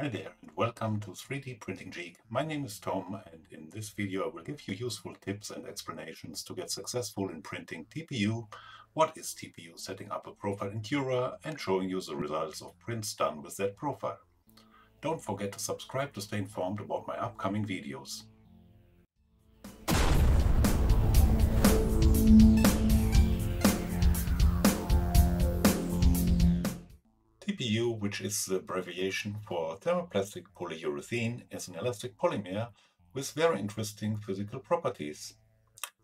Hi there and welcome to 3D Printing Geek. My name is Tom and in this video I will give you useful tips and explanations to get successful in printing TPU, what is TPU, setting up a profile in Cura, and showing you the results of prints done with that profile. Don't forget to subscribe to stay informed about my upcoming videos. TPU, which is the abbreviation for thermoplastic polyurethane, is an elastic polymer with very interesting physical properties.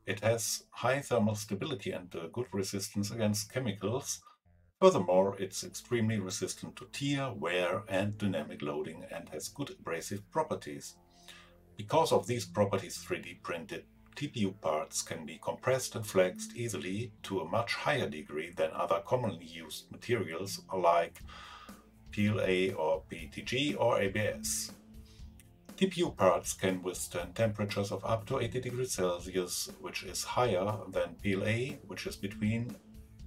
It has high thermal stability and a good resistance against chemicals. Furthermore, it's extremely resistant to tear, wear and dynamic loading and has good abrasive properties. Because of these properties, 3D printed TPU parts can be compressed and flexed easily to a much higher degree than other commonly used materials like PLA or PETG or ABS. TPU parts can withstand temperatures of up to 80 degrees Celsius, which is higher than PLA, which is between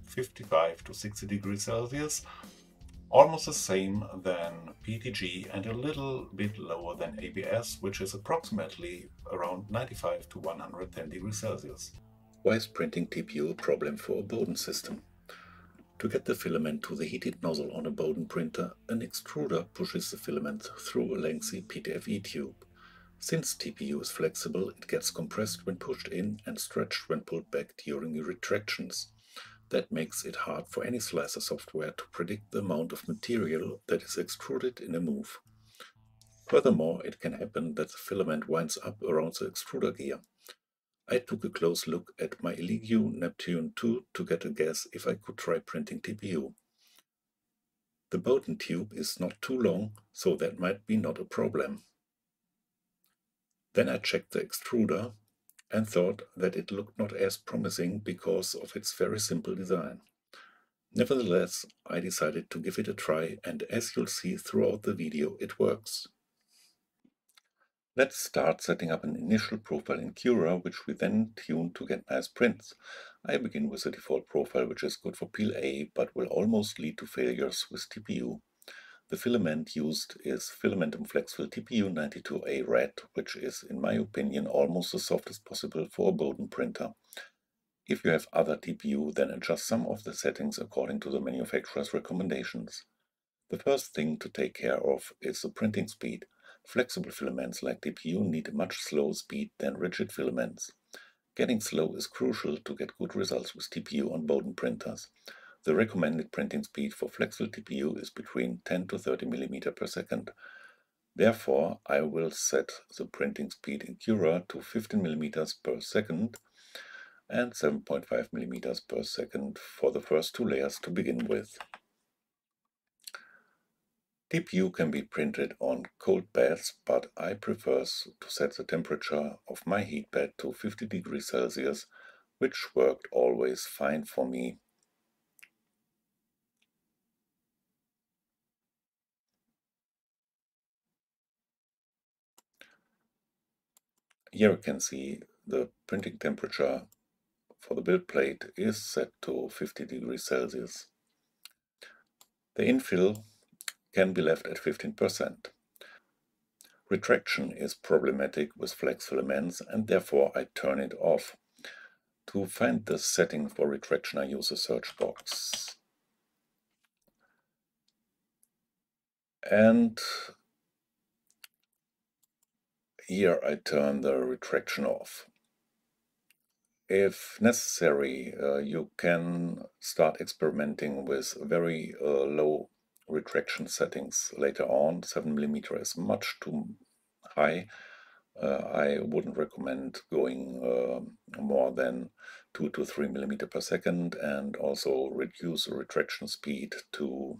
55 to 60 degrees Celsius, almost the same than PETG and a little bit lower than ABS, which is approximately around 95 to 110 degrees Celsius. Why is printing TPU a problem for a Bowden system? To get the filament to the heated nozzle on a Bowden printer, an extruder pushes the filament through a lengthy PTFE tube. Since TPU is flexible, it gets compressed when pushed in and stretched when pulled back during retractions. That makes it hard for any slicer software to predict the amount of material that is extruded in a move. Furthermore, it can happen that the filament winds up around the extruder gear. I took a close look at my Elegoo Neptune 2 to get a guess if I could try printing TPU. The Bowden tube is not too long, so that might be not a problem. Then I checked the extruder and thought that it looked not as promising because of its very simple design. Nevertheless, I decided to give it a try, and as you'll see throughout the video, it works. Let's start setting up an initial profile in Cura, which we then tune to get nice prints. I begin with the default profile, which is good for PLA, but will almost lead to failures with TPU. The filament used is Filamentum Flexfill TPU92A Red, which is, in my opinion, almost the softest possible for a Bowden printer. If you have other TPU, then adjust some of the settings according to the manufacturer's recommendations. The first thing to take care of is the printing speed. Flexible filaments like TPU need a much slower speed than rigid filaments. Getting slow is crucial to get good results with TPU on Bowden printers. The recommended printing speed for flexible TPU is between 10 to 30 mm per second. Therefore, I will set the printing speed in Cura to 15 mm per second and 7.5 mm per second for the first two layers to begin with. TPU can be printed on cold beds, but I prefer to set the temperature of my heat bed to 50 degrees Celsius, which worked always fine for me. Here you can see the printing temperature for the build plate is set to 50 degrees Celsius. The infill can be left at 15%. Retraction is problematic with flex filaments and therefore I turn it off. To find the setting for retraction I use a search box. And here I turn the retraction off. If necessary, you can start experimenting with very low retraction settings later on. 7 mm is much too high. I wouldn't recommend going more than 2 to 3 mm per second and also reduce the retraction speed to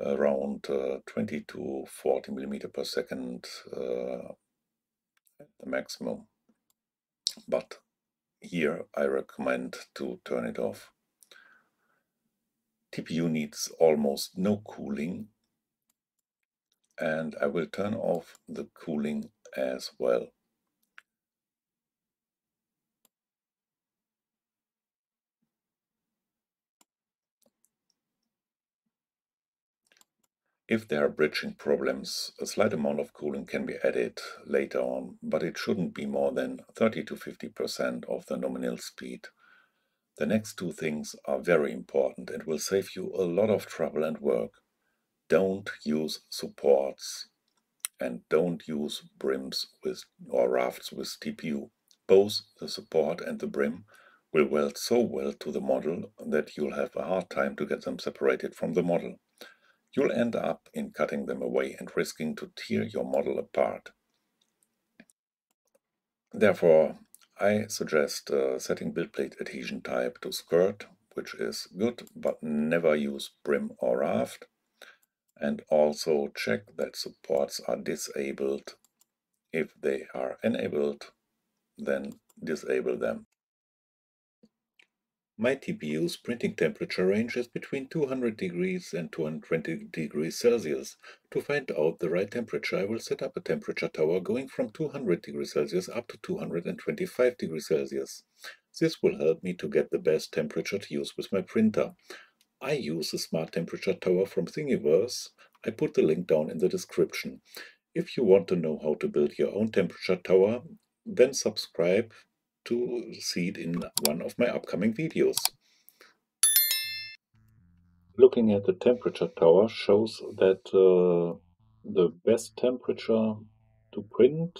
around 20 to 40 mm per second. The maximum, but here I recommend to turn it off. TPU needs almost no cooling and I will turn off the cooling as well. If there are bridging problems, a slight amount of coolant can be added later on, but it shouldn't be more than 30 to 50% of the nominal speed. The next two things are very important and will save you a lot of trouble and work. Don't use supports and don't use brims or rafts with TPU. Both the support and the brim will weld so well to the model that you'll have a hard time to get them separated from the model. You'll end up in cutting them away and risking to tear your model apart. Therefore, I suggest setting build plate adhesion type to skirt, which is good, but never use brim or raft. And also check that supports are disabled. If they are enabled, then disable them. My TPU's printing temperature range is between 200 degrees and 220 degrees Celsius. To find out the right temperature, I will set up a temperature tower going from 200 degrees Celsius up to 225 degrees Celsius. This will help me to get the best temperature to use with my printer. I use a smart temperature tower from Thingiverse. I put the link down in the description. If you want to know how to build your own temperature tower, then subscribe to see it in one of my upcoming videos. Looking at the temperature tower shows that the best temperature to print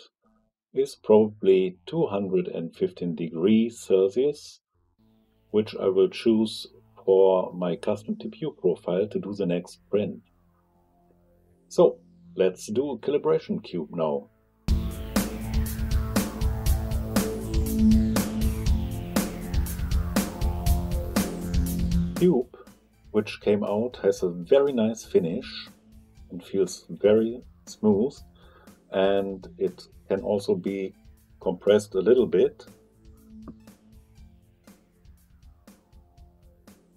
is probably 215 degrees Celsius, which I will choose for my custom TPU profile to do the next print. So let's do a calibration cube now. Cube, which came out, has a very nice finish and feels very smooth, and it can also be compressed a little bit,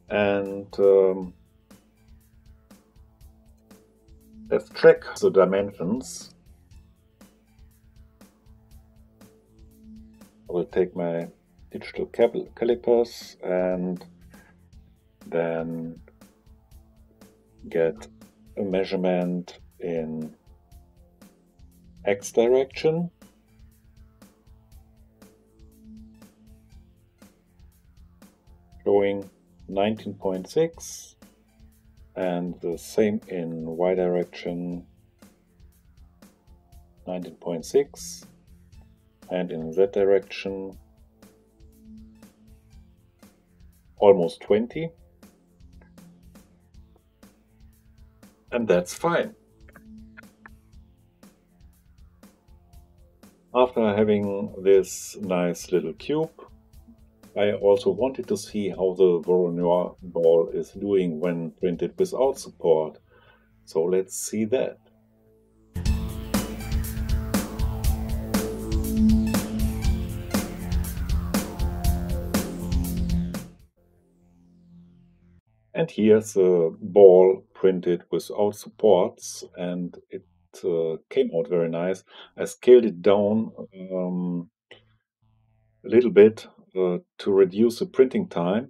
and let's check the dimensions. I will take my digital calipers and then get a measurement in X direction. Showing 19.6, and the same in Y direction, 19.6, and in Z direction almost 20. And that's fine. After having this nice little cube, I also wanted to see how the Voronoi ball is doing when printed without support. So let's see that. And here's the ball printed without supports, and it came out very nice. I scaled it down a little bit to reduce the printing time,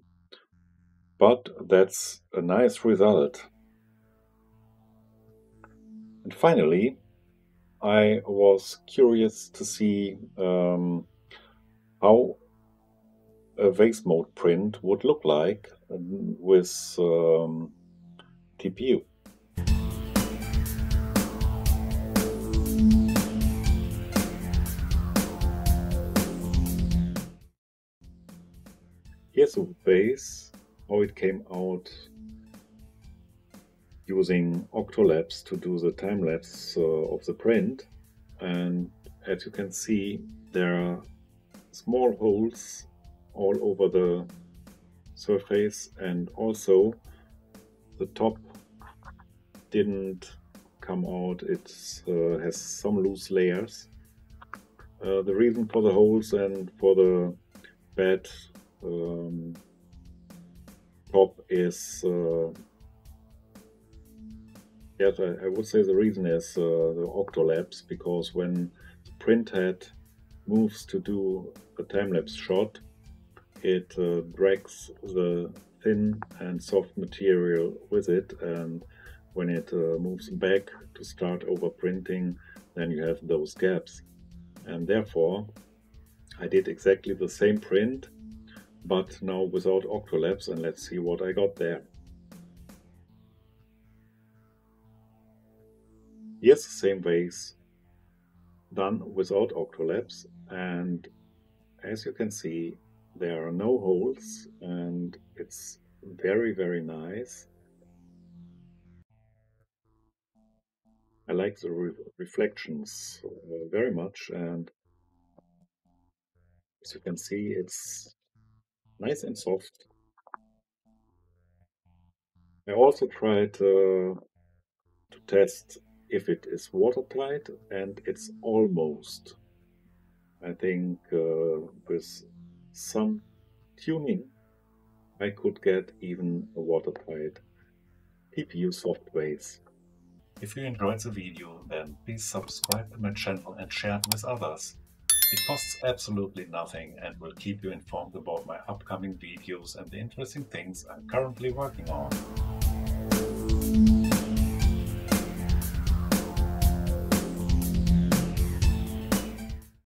but that's a nice result. And finally, I was curious to see how a vase mode print would look like with TPU. Here's the base, how it came out using Octolapse to do the time lapse of the print, and as you can see, there are small holes all over the surface, and also the top didn't come out. It has some loose layers. The reason for the holes and for the bad top is, yes, I would say the reason is the Octolapse, because when the printhead moves to do a time-lapse shot, it drags the thin and soft material with it, and when it moves back to start overprinting, then you have those gaps. And therefore, I did exactly the same print, but now without Octolapse, and let's see what I got there. Yes, same vase, done without Octolapse, and as you can see, there are no holes, and it's very, very nice. I like the reflections very much, and as you can see, it's nice and soft. I also tried to test if it is watertight, and it's almost. I think with some tuning, I could get even a watertight TPU soft vase. If you enjoyed the video, then please subscribe to my channel and share it with others. It costs absolutely nothing and will keep you informed about my upcoming videos and the interesting things I'm currently working on.